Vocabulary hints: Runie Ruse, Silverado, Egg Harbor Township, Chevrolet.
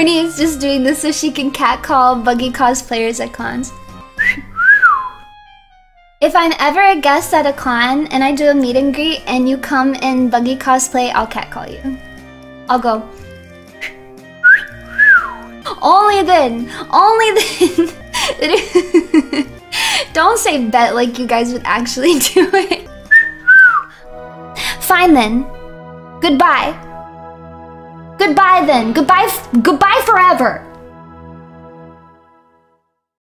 Runie is just doing this so she can catcall buggy cosplayers at cons. If I'm ever a guest at a con and I do a meet and greet and you come in buggy cosplay, I'll catcall you. I'll go. Only then. Only then. Don't say bet like you guys would actually do it. Fine then. Goodbye. Goodbye then. Goodbye forever.